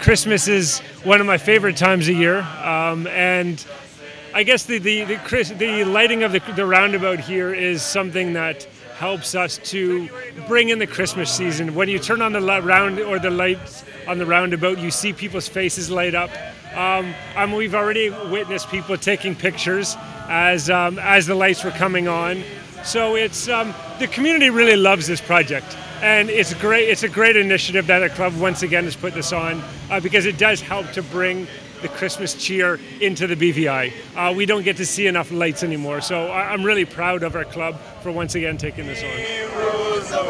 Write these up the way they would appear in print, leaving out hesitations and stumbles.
Christmas is one of my favorite times of year, and I guess the lighting of the roundabout here is something that helps us to bring in the Christmas season. When you turn on the lights on the roundabout, you see people's faces light up. We've already witnessed people taking pictures as the lights were coming on. So it's the community really loves this project, and it's great. It's a great initiative that our club once again has put this on because it does help to bring the Christmas cheer into the BVI. We don't get to see enough lights anymore, so I'm really proud of our club for once again taking this on.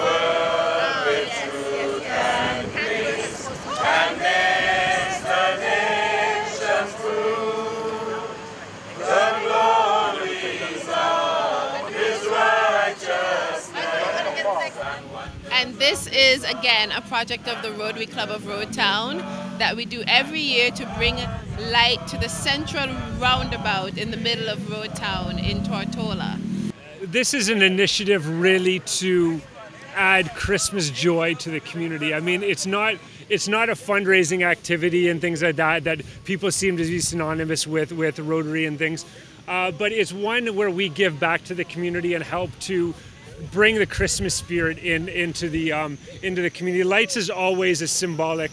And this is again a project of the Rotary Club of Road Town that we do every year to bring light to the central roundabout in the middle of Road Town in Tortola. This is an initiative really to add Christmas joy to the community. I mean, it's not a fundraising activity and things like that people seem to be synonymous with Rotary and things, but it's one where we give back to the community and help to bring the Christmas spirit into the community. Lights is always a symbolic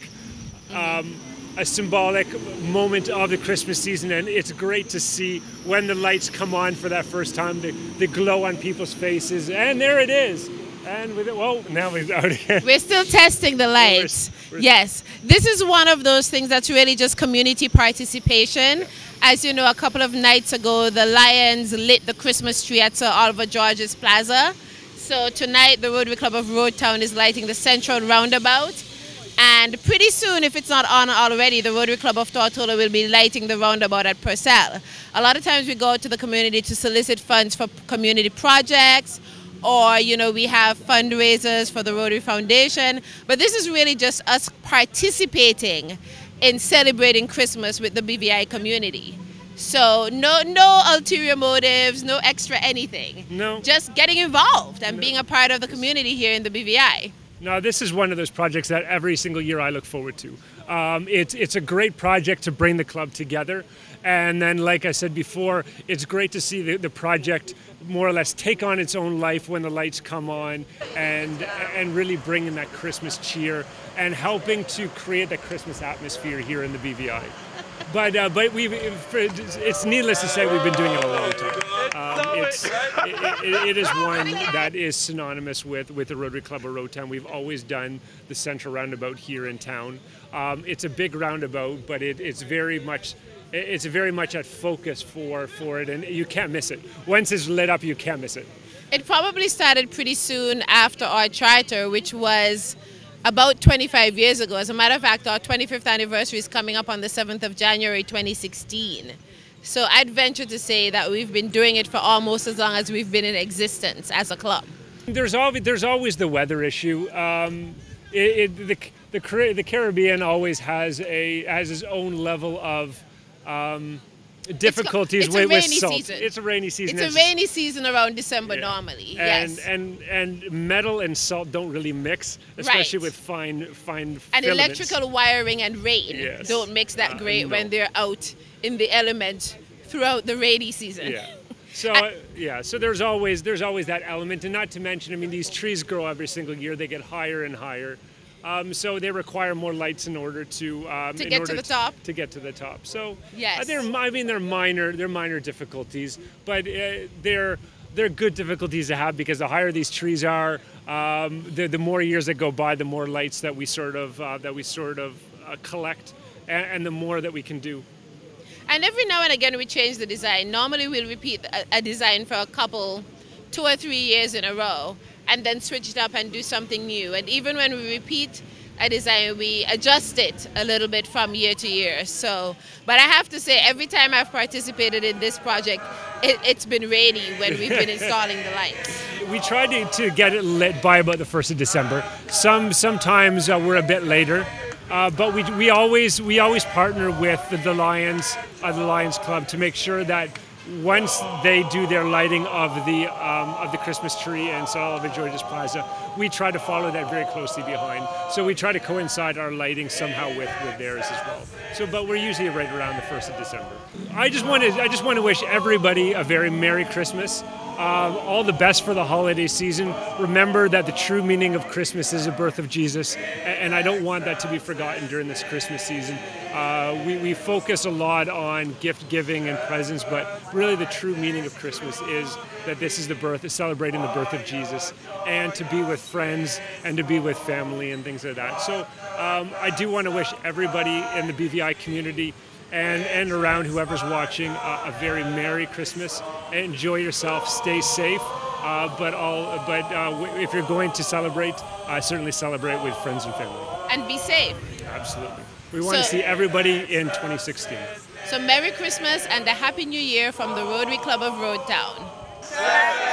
moment of the Christmas season, and it's great to see when the lights come on for that first time, the glow on people's faces, and there it is. And with it, well, now we're out again. We're still testing the lights. Yes, this is one of those things that's really just community participation. Yeah. As you know, a couple of nights ago, the Lions lit the Christmas tree at Sir Oliver George's Plaza. So tonight, the Rotary Club of Road Town is lighting the central roundabout. And pretty soon, if it's not on already, the Rotary Club of Tortola will be lighting the roundabout at Purcell. A lot of times we go out to the community to solicit funds for community projects, or, you know, we have fundraisers for the Rotary Foundation. But this is really just us participating in celebrating Christmas with the BVI community. So no ulterior motives, no extra anything. No. Just getting involved and being a part of the community here in the BVI. Now, this is one of those projects that every single year I look forward to. It's a great project to bring the club together. And then, like I said before, it's great to see the project more or less take on its own life when the lights come on, and really bring in that Christmas cheer and helping to create that Christmas atmosphere here in the BVI. But it's needless to say we've been doing it a long time. It is one that is synonymous with the Rotary Club of Road Town. We've always done the central roundabout here in town. It's a big roundabout, but it's very much at focus for it, and you can't miss it. Once it's lit up, you can't miss it. It probably started pretty soon after our charter, which was about 25 years ago. As a matter of fact, our 25th anniversary is coming up on the 7th of January 2016. So I'd venture to say that we've been doing it for almost as long as we've been in existence as a club. There's always the weather issue. The Caribbean always has its own level of difficulties with salt. Season. It's a rainy season. It's a rainy season around December normally. Yes. And metal and salt don't really mix, especially with fine and filaments. Electrical wiring and rain don't mix that great when they're out in the element throughout the rainy season. Yeah. So so there's always that element, and not to mention, I mean, these trees grow every single year. They get higher and higher. So they require more lights in order to get to the top. So they're minor difficulties, but they're good difficulties to have, because the higher these trees are, the more years that go by, the more lights that we sort of collect, and the more that we can do. And every now and again we change the design. Normally we'll repeat a design for a couple, 2 or 3 years in a row, and then switch it up and do something new. And even when we repeat a design, we adjust it a little bit from year to year. So, but I have to say, every time I've participated in this project, it's been rainy when we've been installing the lights. We tried to get it lit by about the 1st of December. Sometimes we're a bit later, but we always partner with the Lions Club to make sure that once they do their lighting of the Christmas tree in Sir Oliver George's Plaza, we try to follow that very closely behind. So we try to coincide our lighting somehow with theirs as well. So, but we're usually right around the 1st of December. I just want to wish everybody a very Merry Christmas. All the best for the holiday season. Remember that the true meaning of Christmas is the birth of Jesus, and I don't want that to be forgotten during this Christmas season. We focus a lot on gift giving and presents, but really the true meaning of Christmas is that this is the birth, celebrating the birth of Jesus, and to be with friends and to be with family and things like that. So I do want to wish everybody in the BVI community and around whoever's watching a very Merry Christmas. Enjoy yourself, stay safe, but if you're going to celebrate, certainly celebrate with friends and family. And be safe. Absolutely. We want to see everybody in 2016. So Merry Christmas and a Happy New Year from the Rotary Club of Road Town.